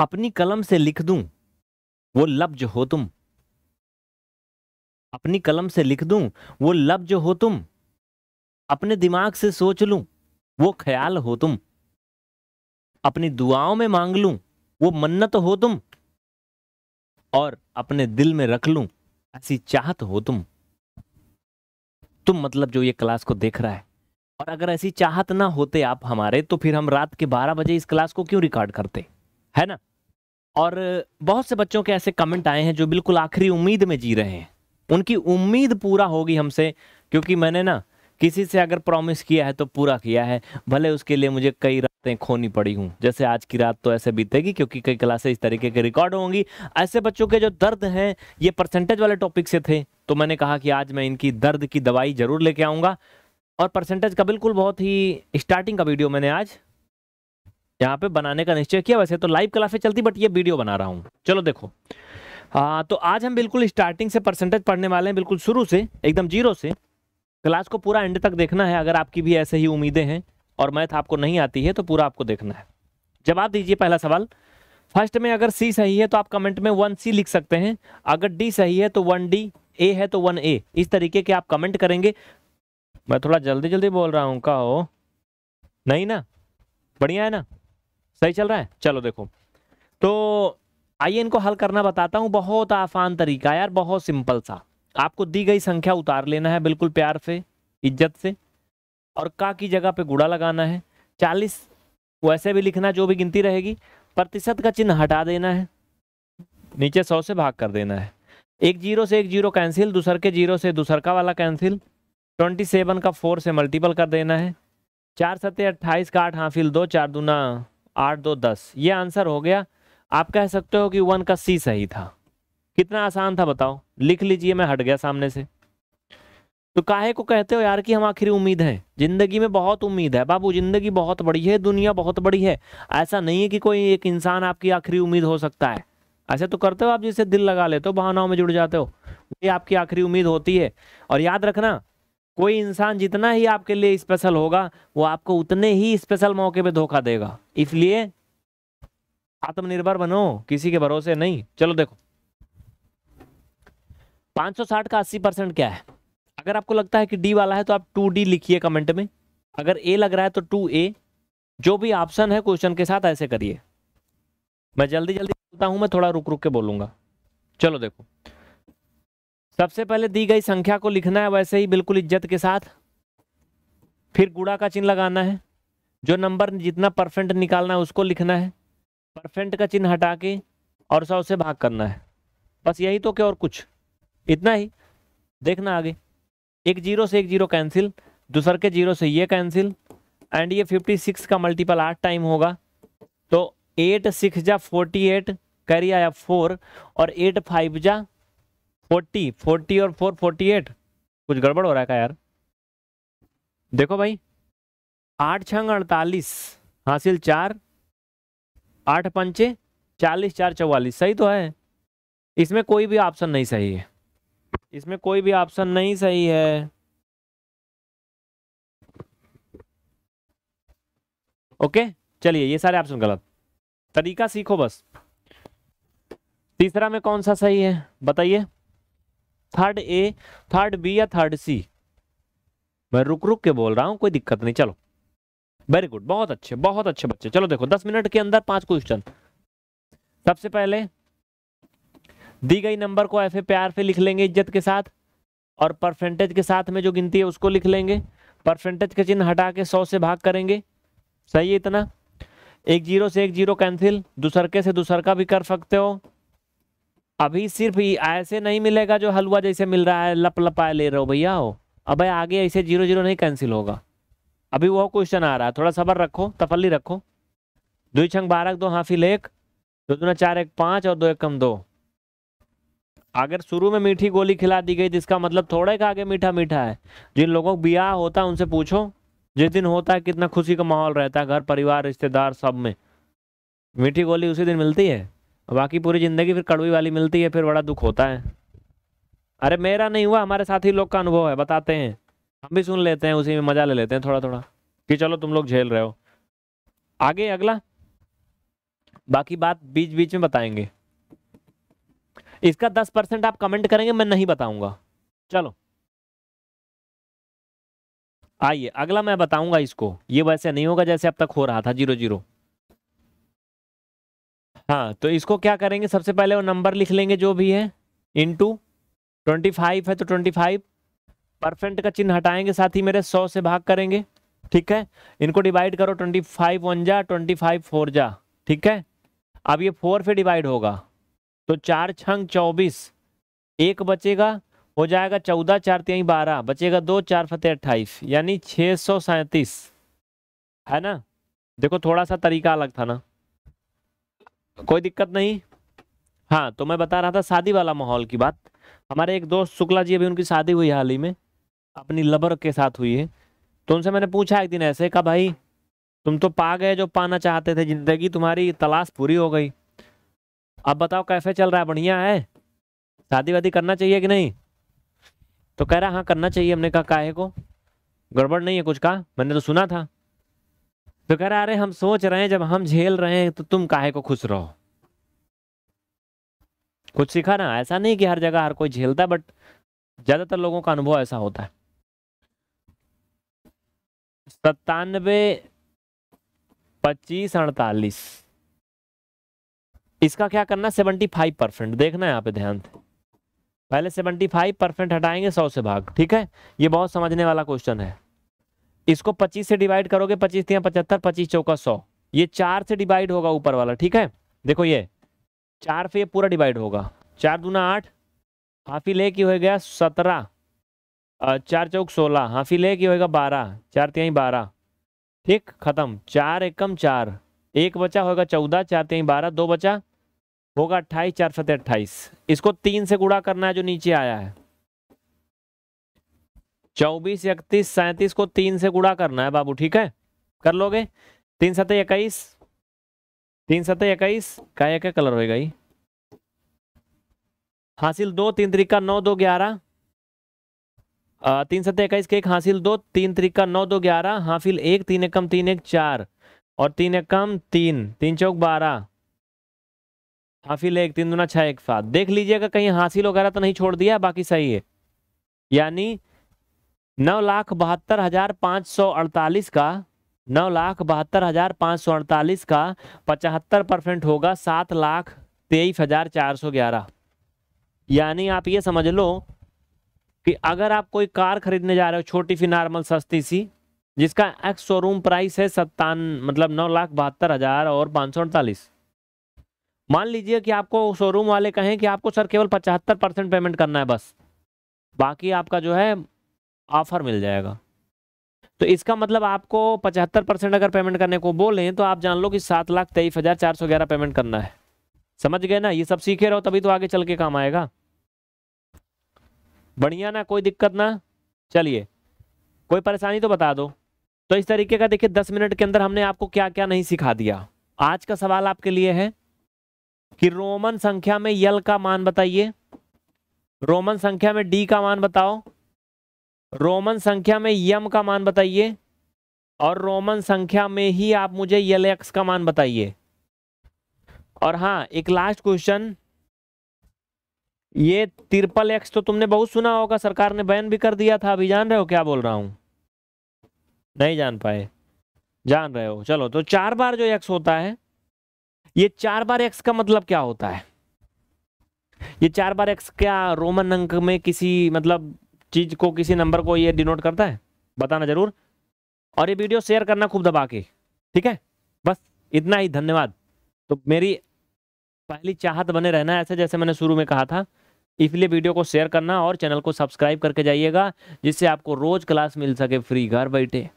अपनी कलम से लिख दूं वो लफ्ज हो तुम, अपनी कलम से लिख दूं वो लफ्ज हो तुम, अपने दिमाग से सोच लूं वो ख्याल हो तुम, अपनी दुआओं में मांग लूं वो मन्नत हो तुम, और अपने दिल में रख लूं ऐसी चाहत हो तुम। तुम मतलब जो ये क्लास को देख रहा है, और अगर ऐसी चाहत ना होते आप हमारे तो फिर हम रात के 12 बजे इस क्लास को क्यों रिकॉर्ड करते, है ना। और बहुत से बच्चों के ऐसे कमेंट आए हैं जो बिल्कुल आखिरी उम्मीद में जी रहे हैं, उनकी उम्मीद पूरा होगी हमसे, क्योंकि मैंने ना किसी से अगर प्रॉमिस किया है तो पूरा किया है, भले उसके लिए मुझे कई रातें खोनी पड़ी हूँ। जैसे आज की रात तो ऐसे बीतेगी क्योंकि कई क्लासेस इस तरीके के रिकॉर्ड होंगी। ऐसे बच्चों के जो दर्द हैं ये परसेंटेज वाले टॉपिक से थे, तो मैंने कहा कि आज मैं इनकी दर्द की दवाई जरूर लेके आऊँगा। और परसेंटेज का बिल्कुल बहुत ही स्टार्टिंग का वीडियो मैंने आज यहाँ पे बनाने का निश्चय किया। वैसे तो लाइव क्लासेस चलती बट ये वीडियो बना रहा हूँ। चलो देखो, तो आज हम बिल्कुल स्टार्टिंग से परसेंटेज पढ़ने वाले हैं, बिल्कुल शुरू से, एकदम जीरो से। क्लास को पूरा एंड तक देखना है। अगर आपकी भी ऐसे ही उम्मीदें हैं और मैथ आपको नहीं आती है तो पूरा आपको देखना है। जवाब दीजिए पहला सवाल। फर्स्ट में अगर सी सही है तो आप कमेंट में 1C लिख सकते हैं, अगर डी सही है तो 1D, ए है तो 1A। इस तरीके के आप कमेंट करेंगे। मैं थोड़ा जल्दी जल्दी बोल रहा हूँ, का हो नहीं ना, बढ़िया है ना, सही चल रहा है। चलो देखो, तो आइए इनको हल करना बताता हूँ। बहुत आसान तरीका यार, बहुत सिंपल सा। आपको दी गई संख्या उतार लेना है बिल्कुल प्यार से, इज्जत से, और का की जगह पे गुड़ा लगाना है। 40 वैसे भी लिखना जो भी गिनती रहेगी। प्रतिशत का चिन्ह हटा देना है, नीचे 100 से भाग कर देना है। एक जीरो से एक जीरो कैंसिल, दूसर के जीरो से दूसर का वाला कैंसिल। 27 का 4 से मल्टीपल कर देना है। 4 सत्ते 28 का 8 हाफिल 2, 4 दूना 8, 2 10। ये आंसर हो गया। आप कह सकते हो कि 1 का सी सही था। कितना आसान था बताओ, लिख लीजिए। मैं हट गया सामने से। तो काहे को कहते हो यार कि हम आखिरी उम्मीद हैं? जिंदगी में बहुत उम्मीद है बाबू, जिंदगी बहुत बड़ी है, दुनिया बहुत बड़ी है। ऐसा नहीं है कि कोई एक इंसान आपकी आखिरी उम्मीद हो सकता है। ऐसे तो करते हो आप जिससे दिल लगा लेते हो, बहानाओं में जुड़ जाते हो, ये आपकी आखिरी उम्मीद होती है। और याद रखना, कोई इंसान जितना ही आपके लिए स्पेशल होगा वो आपको उतने ही स्पेशल मौके पर धोखा देगा। इसलिए आत्मनिर्भर बनो, किसी के भरोसे नहीं। चलो देखो, 560 का 80% क्या है? अगर आपको लगता है कि डी वाला है तो आप 2D लिखिए कमेंट में, अगर ए लग रहा है तो 2A। जो भी ऑप्शन है क्वेश्चन के साथ ऐसे करिए। मैं जल्दी जल्दी बोलता हूँ, मैं थोड़ा रुक रुक के बोलूँगा। चलो देखो, सबसे पहले दी गई संख्या को लिखना है वैसे ही बिल्कुल इज्जत के साथ, फिर गुणा का चिन्ह लगाना है। जो नंबर जितना परसेंट निकालना है उसको लिखना है, परसेंट का चिन्ह हटा के, और 100 से भाग करना है। बस यही तो क्या और कुछ, इतना ही। देखना आगे, एक जीरो से एक जीरो कैंसिल, दूसर के जीरो से ये कैंसिल, एंड ये 56 का मल्टीपल 8 टाइम होगा। तो 8 6 जा 48, कैरी आया 4, और 8 5 जा 40 और 4 48। कुछ गड़बड़ हो रहा है का यार? देखो भाई, 8 6 48 हासिल 4, 8 5 40, 4 44। सही तो है, इसमें कोई भी ऑप्शन नहीं सही है, इसमें कोई भी ऑप्शन नहीं सही है। ओके, चलिए ये सारे ऑप्शन गलत। तरीका सीखो बस। तीसरा में कौन सा सही है बताइए? थर्ड ए, थर्ड बी या थर्ड सी? मैं रुक रुक के बोल रहा हूं, कोई दिक्कत नहीं। चलो वेरी गुड, बहुत अच्छे, बहुत अच्छे बच्चे। चलो देखो, 10 मिनट के अंदर 5 क्वेश्चन। सबसे पहले दी गई नंबर को ऐसे प्यार से लिख लेंगे इज्जत के साथ, और परसेंटेज के साथ में जो गिनती है उसको लिख लेंगे। परसेंटेज के चिन्ह हटा के 100 से भाग करेंगे, सही है इतना। एक जीरो से एक जीरो कैंसिल, दूसर के से दूसर का भी कर सकते हो। अभी सिर्फ ऐसे नहीं मिलेगा जो हलवा जैसे मिल रहा है, लप लपाए ले रहे हो भैया हो। अब आगे ऐसे जीरो जीरो नहीं कैंसिल होगा। अभी वो क्वेश्चन आ रहा है, थोड़ा सब्र रखो, तफल्ली रखो। 2 छंग 12, 2 हाफिल 1, 2 दूना 4, 1 5, और 2 1 कम 2। अगर शुरू में मीठी गोली खिला दी गई तो इसका मतलब थोड़ा ही आगे मीठा मीठा है। जिन लोगों का ब्याह होता है उनसे पूछो, जिस दिन होता है कितना खुशी का माहौल रहता है, घर परिवार रिश्तेदार सब में। मीठी गोली उसी दिन मिलती है, बाकी पूरी ज़िंदगी फिर कड़वी वाली मिलती है, फिर बड़ा दुख होता है। अरे मेरा नहीं हुआ, हमारे साथी लोग का अनुभव है, बताते हैं, हम भी सुन लेते हैं, उसी में मज़ा ले लेते हैं थोड़ा थोड़ा कि चलो तुम लोग झेल रहे हो। आगे अगला, बाकी बात बीच बीच में बताएंगे। इसका 10% आप कमेंट करेंगे, मैं नहीं बताऊंगा। चलो आइए अगला मैं बताऊंगा इसको। ये वैसे नहीं होगा जैसे अब तक हो रहा था 0-0। हाँ तो इसको क्या करेंगे, सबसे पहले वो नंबर लिख लेंगे जो भी है, इनटू 25 है तो 25 परसेंट का चिन्ह हटाएंगे, साथ ही मेरे 100 से भाग करेंगे। ठीक है, इनको डिवाइड करो, 25 1 जा 25 4 जा। ठीक है, अब ये 4 पे डिवाइड होगा तो 4 छंग 24, 1 बचेगा, हो जाएगा 14 4 3 12, बचेगा 2 4 फतेह 28, यानी 637 है ना। देखो थोड़ा सा तरीका अलग था ना, कोई दिक्कत नहीं। हाँ तो मैं बता रहा था शादी वाला माहौल की बात। हमारे एक दोस्त शुक्ला जी, अभी उनकी शादी हुई हाल ही में, अपनी लवर के साथ हुई है। तो उनसे मैंने पूछा एक दिन ऐसे, कहा भाई तुम तो पा गए जो पाना चाहते थे, जिंदगी तुम्हारी तलाश पूरी हो गई, अब बताओ कैफे चल रहा है, बढ़िया है, शादी वादी करना चाहिए कि नहीं। तो कह रहा हाँ करना चाहिए। हमने कहा काहे को, गड़बड़ नहीं है कुछ का, मैंने तो सुना था। तो कह रहा अरे हम सोच रहे हैं, जब हम झेल रहे हैं तो तुम काहे को खुश रहो। कुछ सीखा ना, ऐसा नहीं कि हर जगह हर कोई झेलता है, बट ज़्यादातर लोगों का अनुभव ऐसा होता है। 97 25 48, इसका क्या करना, 75%। देखना यहाँ पे ध्यान से, पहले 75% हटाएंगे, 100 से भाग। ठीक है, ये बहुत समझने वाला क्वेश्चन है। इसको 25 से डिवाइड करोगे, 25 3 75, 25 चौका 100। ये 4 से डिवाइड होगा ऊपर वाला। ठीक है, देखो ये 4 पे ये पूरा डिवाइड होगा, 4 दूना 8, हाफी ले की होएगा 17, 4 चौक 16, हाफी ले की होएगा 12, 4 3 12। ठीक, खत्म। 4 एकम 4, 1 बचा होगा 14, 4 3 12, 2 बचा होगा 28, 4 फतेह 28। इसको 3 से गुणा करना है जो नीचे आया है, 24 31 37 को 3 से गुणा करना है बाबू। ठीक है, कर लोगे। 3 सतह 21, 3 सतह 21, काय क्या कलर होएगा ये, हासिल 2, 3 त्रिका 9 2 11, 3 सतह 21 के 1 हासिल 2, 3 त्रिका 9 2 11, हाफिल 1, 3 एकम 3 1 4 और 3 एकम 3, 3 चौक 12, हाफिल 1, 3 दूना 6 1 7। देख लीजिएगा कहीं हासिल वगैरह तो नहीं छोड़ दिया, बाकी सही है। यानी 9,72,548 का 9,72,548 का 75% होगा 7,23,411। यानी आप ये समझ लो कि अगर आप कोई कार खरीदने जा रहे हो, छोटी सी नॉर्मल सस्ती सी, जिसका एक्स शोरूम प्राइस है 9,72,548, मान लीजिए कि आपको शोरूम वाले कहें कि आपको सर केवल 75% पेमेंट करना है बस, बाकी आपका जो है ऑफर मिल जाएगा। तो इसका मतलब आपको 75% अगर पेमेंट करने को बोलें तो आप जान लो कि 7,23,411 पेमेंट करना है। समझ गए ना, ये सब सीखे रहो तभी तो आगे चल के काम आएगा। बढ़िया ना, कोई दिक्कत ना। चलिए, कोई परेशानी तो बता दो। तो इस तरीके का देखिए 10 मिनट के अंदर हमने आपको क्या क्या नहीं सिखा दिया। आज का सवाल आपके लिए है कि रोमन संख्या में यल का मान बताइए, रोमन संख्या में डी का मान बताओ, रोमन संख्या में यम का मान बताइए, और रोमन संख्या में ही आप मुझे यल एक्स का मान बताइए। और हाँ एक लास्ट क्वेश्चन, ये 3x तो तुमने बहुत सुना होगा, सरकार ने बैन भी कर दिया था। अभी जान रहे हो क्या बोल रहा हूँ, नहीं जान पाए, जान रहे हो। चलो, तो 4 बार जो x होता है, ये 4 बार x का मतलब क्या होता है? ये 4 बार x क्या रोमन अंक में किसी मतलब चीज को, किसी नंबर को ये डिनोट करता है? बताना जरूर, और ये वीडियो शेयर करना खूब दबा के। ठीक है, बस इतना ही, धन्यवाद। तो मेरी पहली चाहत बने रहना ऐसे जैसे मैंने शुरू में कहा था, इसलिए वीडियो को शेयर करना और चैनल को सब्सक्राइब करके जाइएगा, जिससे आपको रोज क्लास मिल सके फ्री घर बैठे।